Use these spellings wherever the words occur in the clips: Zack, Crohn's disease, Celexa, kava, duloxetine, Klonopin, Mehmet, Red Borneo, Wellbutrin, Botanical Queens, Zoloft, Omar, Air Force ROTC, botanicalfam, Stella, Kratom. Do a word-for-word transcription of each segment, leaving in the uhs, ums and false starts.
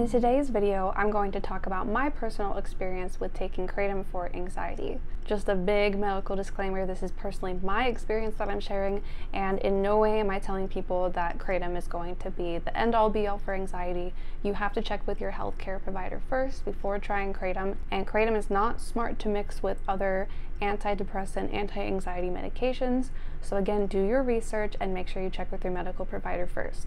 In today's video, I'm going to talk about my personal experience with taking Kratom for anxiety. Just a big medical disclaimer, this is personally my experience that I'm sharing, and in no way am I telling people that Kratom is going to be the end-all be-all for anxiety. You have to check with your healthcare provider first before trying Kratom, and Kratom is not smart to mix with other antidepressant, anti-anxiety medications, so again, do your research and make sure you check with your medical provider first.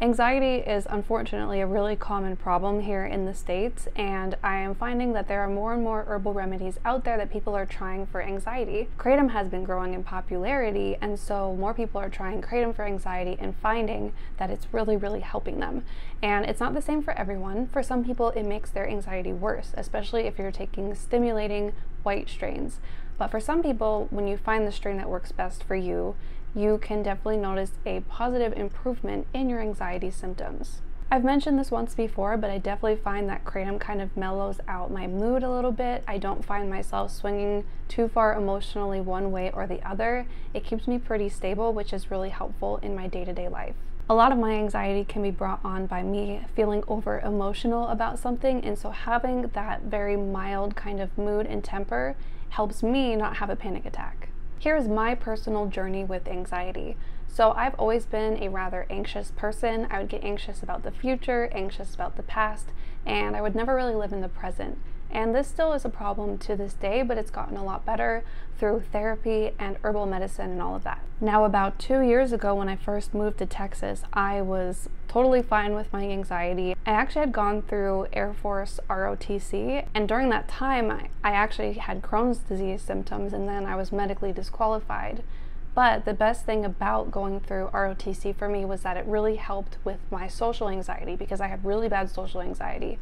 Anxiety is unfortunately a really common problem here in the States, and I am finding that there are more and more herbal remedies out there that people are trying for anxiety. Kratom has been growing in popularity, and so more people are trying Kratom for anxiety and finding that it's really, really helping them. And it's not the same for everyone. For some people, it makes their anxiety worse, especially if you're taking stimulating white strains. But for some people, when you find the strain that works best for you, you can definitely notice a positive improvement in your anxiety symptoms. I've mentioned this once before, but I definitely find that Kratom kind of mellows out my mood a little bit. I don't find myself swinging too far emotionally one way or the other. It keeps me pretty stable, which is really helpful in my day-to-day life. A lot of my anxiety can be brought on by me feeling over emotional about something, and so having that very mild kind of mood and temper helps me not have a panic attack. Here's my personal journey with anxiety. So I've always been a rather anxious person. I would get anxious about the future, anxious about the past, and I would never really live in the present. And this still is a problem to this day, but it's gotten a lot better through therapy and herbal medicine and all of that. Now, about two years ago when I first moved to Texas, I was totally fine with my anxiety. I actually had gone through Air Force R O T C, and during that time I, I actually had Crohn's disease symptoms, and then I was medically disqualified. But the best thing about going through R O T C for me was that it really helped with my social anxiety, because I had really bad social anxiety,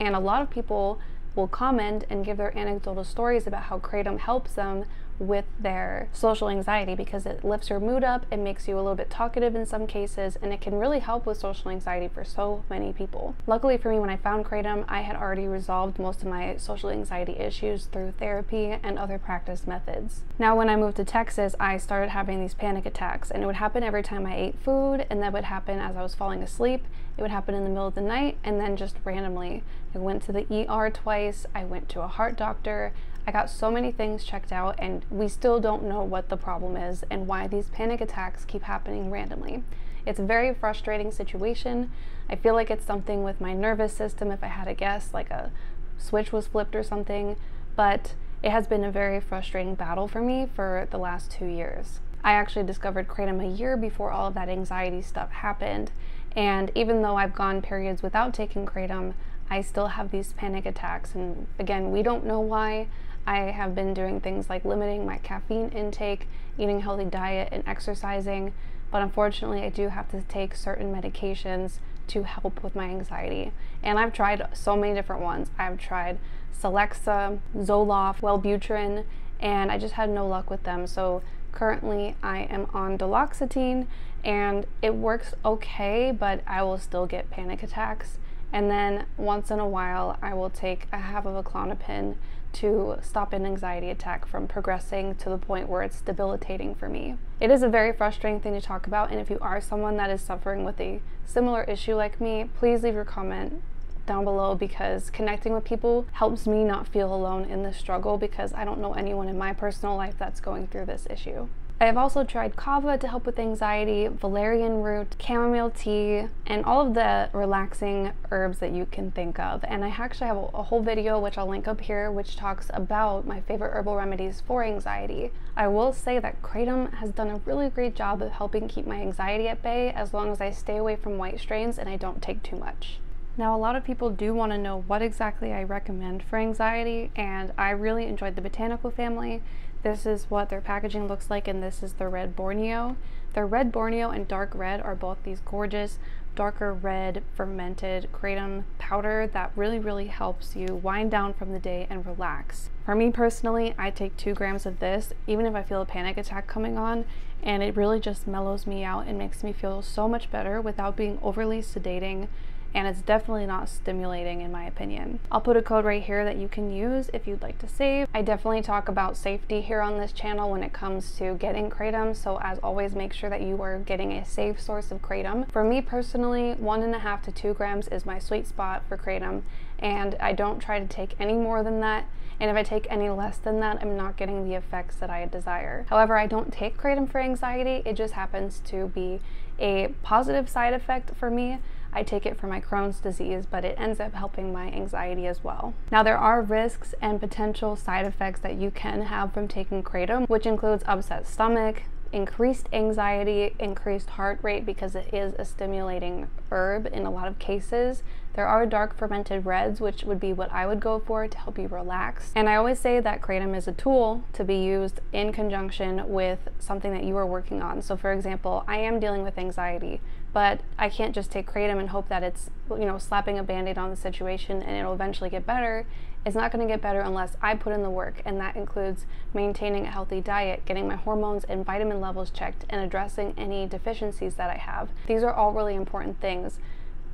and a lot of people will comment and give their anecdotal stories about how Kratom helps them with their social anxiety, because it lifts your mood up, it makes you a little bit talkative in some cases, and it can really help with social anxiety for so many people. Luckily for me, when I found Kratom, I had already resolved most of my social anxiety issues through therapy and other practice methods. Now, when I moved to Texas, I started having these panic attacks, and it would happen every time I ate food, and that would happen as I was falling asleep, it would happen in the middle of the night, and then just randomly. I went to the E R twice, I went to a heart doctor, I got so many things checked out, and we still don't know what the problem is and why these panic attacks keep happening randomly. It's a very frustrating situation. I feel like it's something with my nervous system, if I had a guess, like a switch was flipped or something, but it has been a very frustrating battle for me for the last two years. I actually discovered Kratom a year before all of that anxiety stuff happened, and even though I've gone periods without taking Kratom, I still have these panic attacks, and again, we don't know why. I have been doing things like limiting my caffeine intake, eating a healthy diet, and exercising, but unfortunately I do have to take certain medications to help with my anxiety. And I've tried so many different ones. I've tried Celexa, Zoloft, Wellbutrin, and I just had no luck with them. So currently I am on duloxetine, and it works okay, but I will still get panic attacks. And then once in a while, I will take a half of a Klonopin to stop an anxiety attack from progressing to the point where it's debilitating for me. It is a very frustrating thing to talk about, and if you are someone that is suffering with a similar issue like me, please leave your comment down below, because connecting with people helps me not feel alone in this struggle, because I don't know anyone in my personal life that's going through this issue. I have also tried kava to help with anxiety, valerian root, chamomile tea, and all of the relaxing herbs that you can think of. And I actually have a whole video, which I'll link up here, which talks about my favorite herbal remedies for anxiety. I will say that Kratom has done a really great job of helping keep my anxiety at bay, as long as I stay away from white strains and I don't take too much. Now, a lot of people do want to know what exactly I recommend for anxiety, and I really enjoyed the Botanical family. This is what their packaging looks like, and this is the Red Borneo. Their Red Borneo and Dark Red are both these gorgeous darker red fermented Kratom powder that really, really helps you wind down from the day and relax. For me personally, I take two grams of this, even if I feel a panic attack coming on, and it really just mellows me out and makes me feel so much better without being overly sedating. and it's definitely not stimulating in my opinion. I'll put a code right here that you can use if you'd like to save. I definitely talk about safety here on this channel when it comes to getting Kratom, so as always make sure that you are getting a safe source of Kratom. For me personally, one and a half to two grams is my sweet spot for Kratom, and I don't try to take any more than that, and if I take any less than that, I'm not getting the effects that I desire. However, I don't take Kratom for anxiety, it just happens to be a positive side effect for me. I take it for my Crohn's disease, but it ends up helping my anxiety as well. Now, there are risks and potential side effects that you can have from taking Kratom, which includes upset stomach, increased anxiety, increased heart rate because it is a stimulating herb in a lot of cases. There are dark fermented reds, which would be what I would go for to help you relax. And I always say that Kratom is a tool to be used in conjunction with something that you are working on. So for example, I am dealing with anxiety, but I can't just take Kratom and hope that it's, you know, slapping a band-aid on the situation and it'll eventually get better. It's not going to get better unless I put in the work, and that includes maintaining a healthy diet, getting my hormones and vitamin levels checked, and addressing any deficiencies that I have. These are all really important things.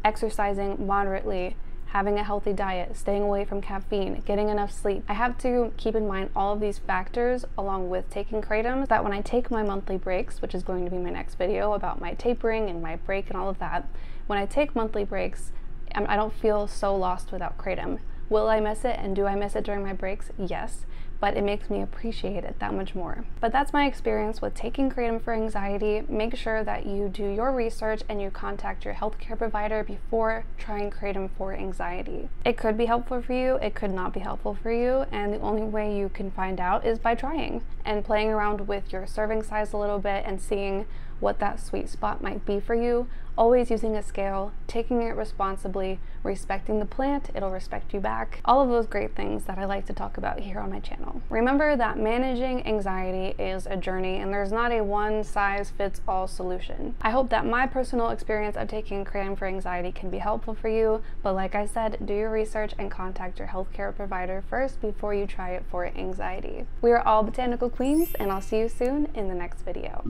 Exercising moderately, having a healthy diet, staying away from caffeine, getting enough sleep. I have to keep in mind all of these factors along with taking Kratom, so that when I take my monthly breaks, which is going to be my next video about my tapering and my break and all of that, when I take monthly breaks, I don't feel so lost without Kratom. Will I miss it, and do I miss it during my breaks? Yes, but it makes me appreciate it that much more. But that's my experience with taking Kratom for anxiety. Make sure that you do your research and you contact your healthcare provider before trying Kratom for anxiety. It could be helpful for you, it could not be helpful for you, and the only way you can find out is by trying and playing around with your serving size a little bit and seeing what that sweet spot might be for you. Always using a scale, taking it responsibly, respecting the plant, it'll respect you back. All of those great things that I like to talk about here on my channel. Remember that managing anxiety is a journey and there's not a one-size-fits-all solution. I hope that my personal experience of taking Kratom for anxiety can be helpful for you, but like I said, do your research and contact your healthcare provider first before you try it for anxiety. We are all Botanical Queens, and I'll see you soon in the next video.